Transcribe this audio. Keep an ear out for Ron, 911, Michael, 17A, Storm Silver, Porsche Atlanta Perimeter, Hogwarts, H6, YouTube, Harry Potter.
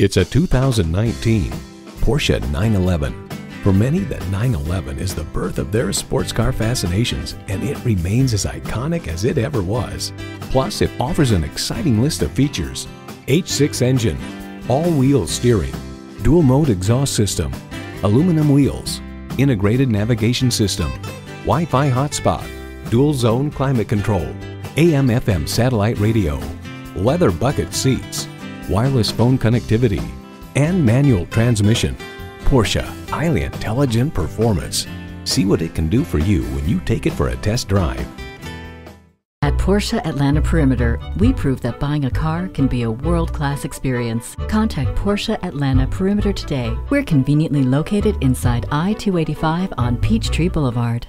It's a 2019 Porsche 911. For many, the 911 is the birth of their sports car fascinations, and it remains as iconic as it ever was. Plus, it offers an exciting list of features: H6 engine, all-wheel steering, dual-mode exhaust system, aluminum wheels, integrated navigation system, Wi-Fi hotspot, dual-zone climate control, AM/FM satellite radio, leather bucket seats, wireless phone connectivity, and manual transmission. Porsche, highly intelligent performance. See what it can do for you when you take it for a test drive. At Porsche Atlanta Perimeter, we prove that buying a car can be a world-class experience. Contact Porsche Atlanta Perimeter today. We're conveniently located inside I-285 on Peachtree Boulevard.